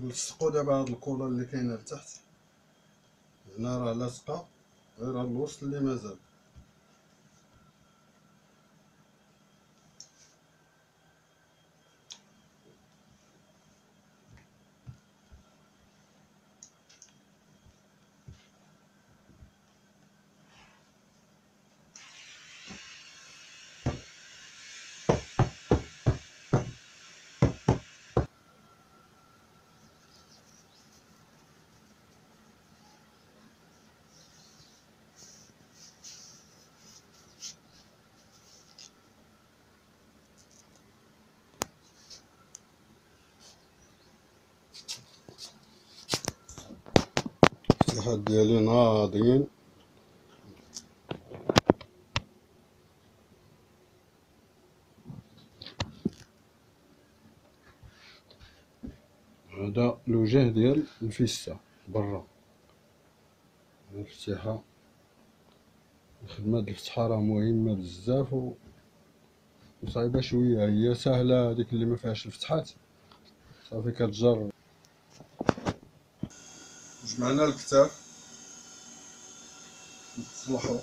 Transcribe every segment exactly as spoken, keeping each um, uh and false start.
نلصقو دابا هاد الكولا اللي كاينه لتحت هنا راه لاصقه غير هاد الوسط اللي مازال الفتحات ديالي ناضيين هذا الوجه ديال الفيسة برا الفتحة الخدمة د الفتحة راه مهمة بزاف و صعيبة شوية هي سهلة هاديك اللي مفيهاش الفتحات صافي كتجر جمعنا الكتاف نصلحو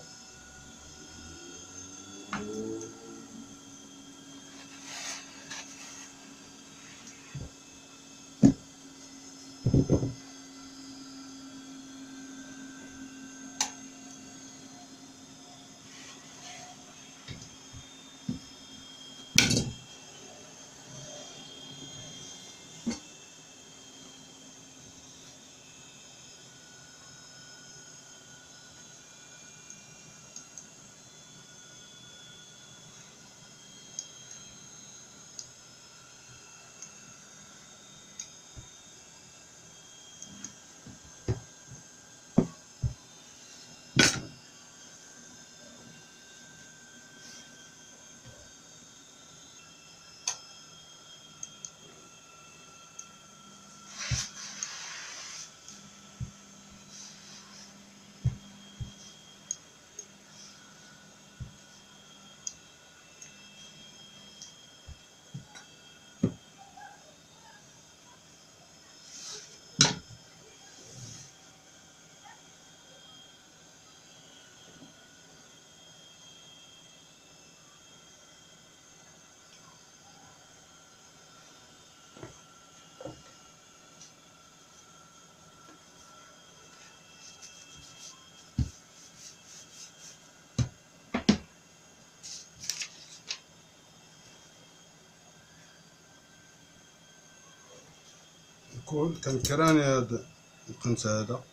كون كنكراني هاد القنت هذا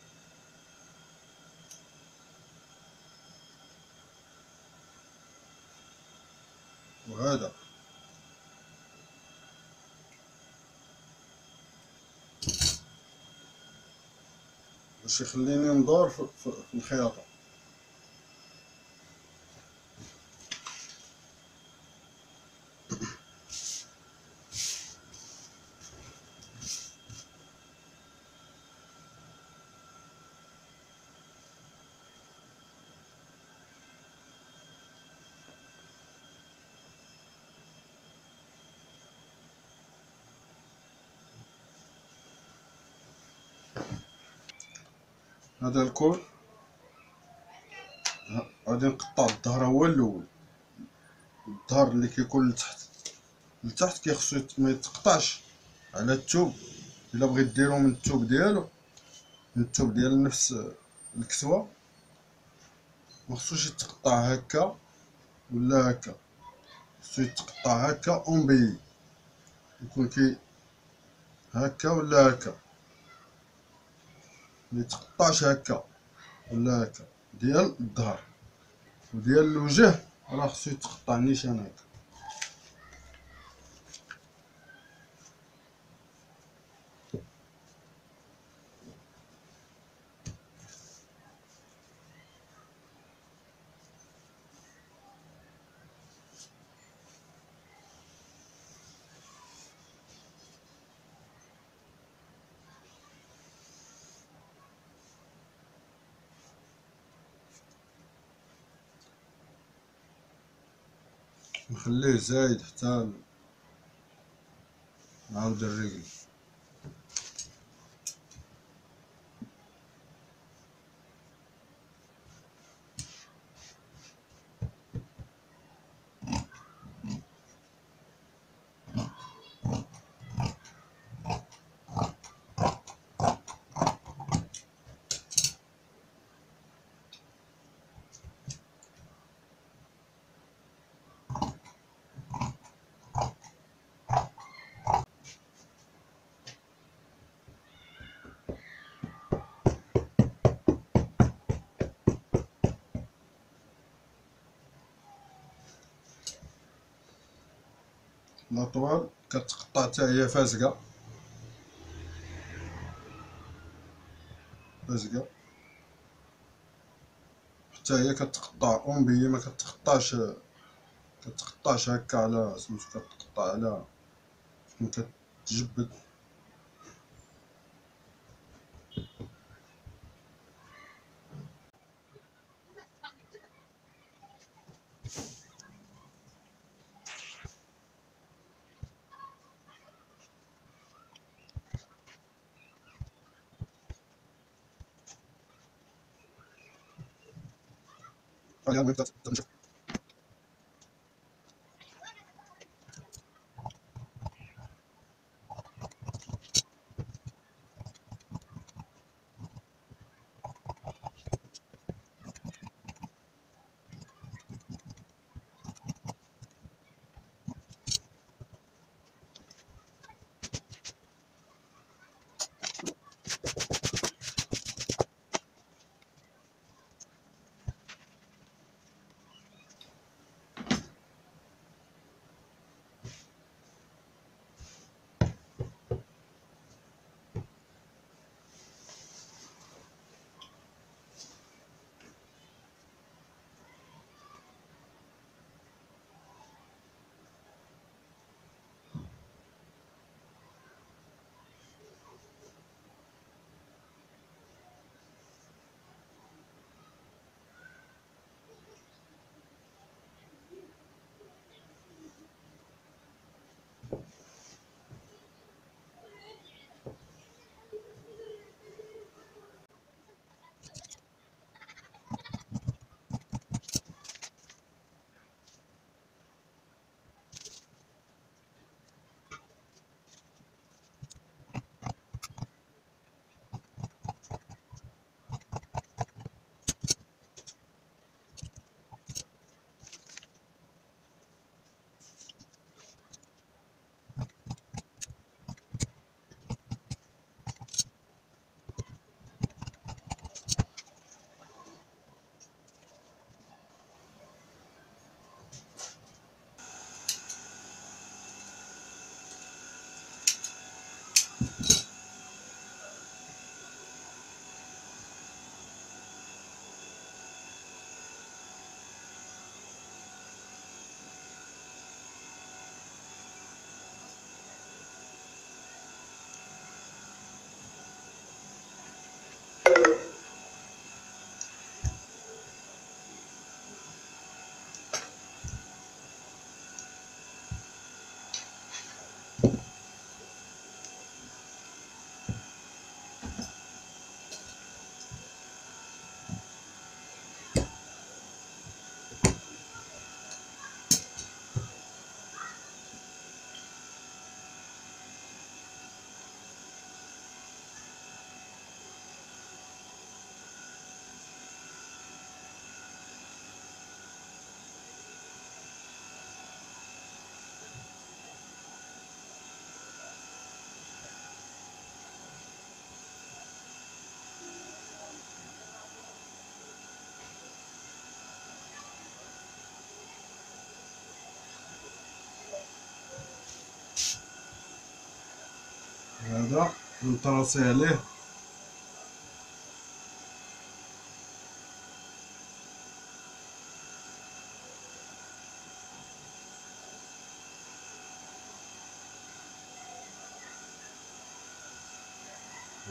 وهذا باش يخليني ندور في الخياطة هذا الكول غادي نقطع الظهر هو الاول الظهر اللي كيكون لتحت لتحت كيخصو ما يتقطعش على الثوب الا بغيت ديرو من الثوب ديالو من الثوب ديال نفس الكسوه ما خصوش يتقطع هكا ولا هكا خصو يتقطع هكا اون بي يكون كي هكا ولا هكا اللي تقطعش هكا ولا هكا ديال الظهر وديال الوجه راه خصو يتقطع نيشان هكا. نخليه زايد حتى نعاود الرجل. الأطوال كتقطع حتى هي فازقة فازقة حتى هي كتقطع أونبيي، ما كتقطعش كتقطعش هكا على سميتو، كتقطع على فين كتجبد. Ayağım hep tatmışım. هذا نطرسي عليه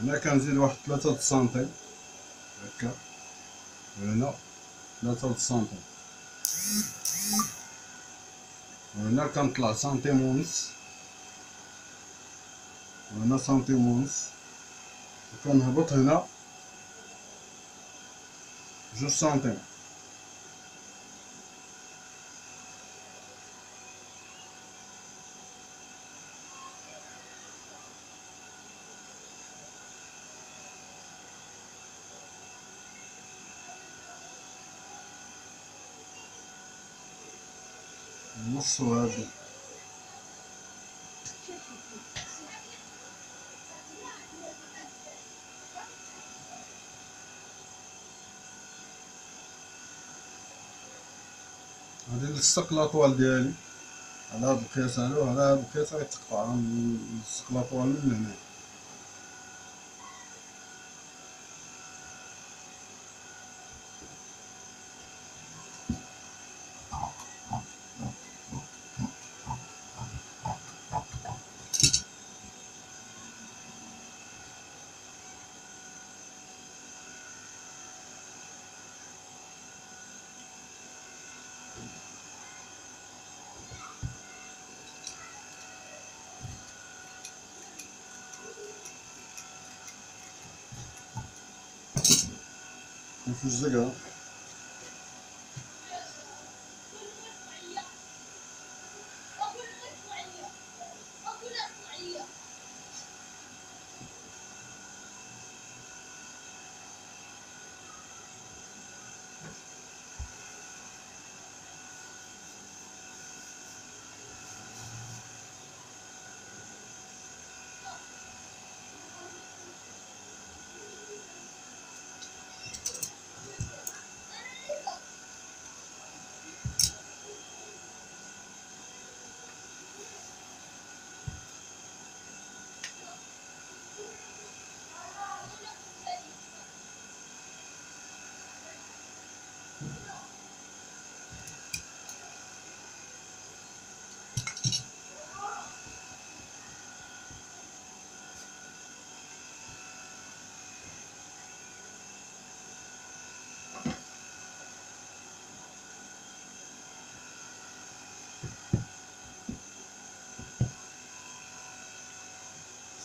هنا، كنزيد واحد ثلاثة سنتيم هكا، هنا ثلاثة سنتيم، وهنا كنطلع سنتيم ونص، وهنا سنتيم ونص، وكنهبط هنا جوج سنتيم، نص هذا غادي نلصق لاطوال ديالي على هاد القياس هذا، وعلى هاد القياس غيتقطع، غنلصق لاطوال من هنا نفوزها.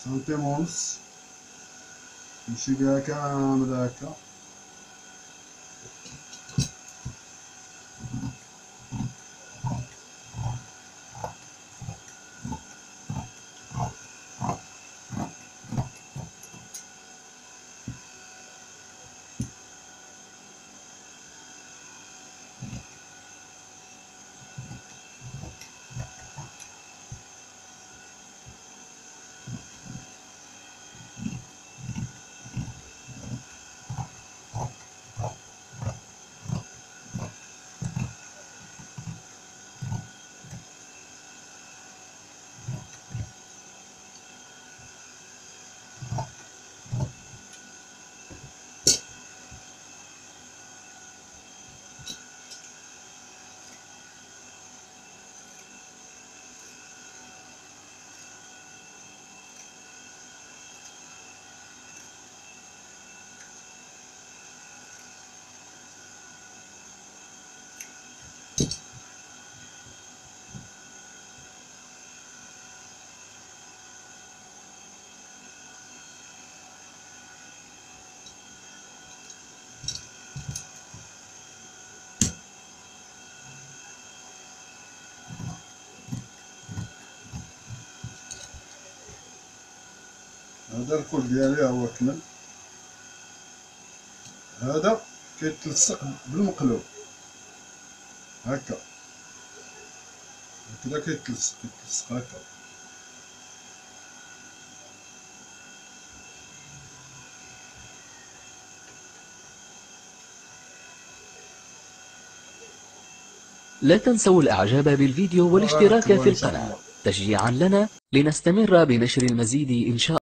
سنتيم ونص نمشي بها كاملة هكا، هذا الكل ديالي هو كمل. هذا كيتلصق بالمقلوب هكا هكذا، كيتلصق كيتلصق هكا لا تنسوا الاعجاب بالفيديو والاشتراك في القناة. تشجيعا لنا لنستمر بنشر المزيد إن شاء الله.